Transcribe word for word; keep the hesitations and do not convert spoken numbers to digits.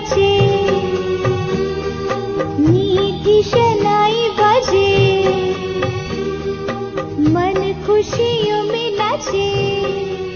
बजे नीति शनाई बजे मन खुशियों में नाचे।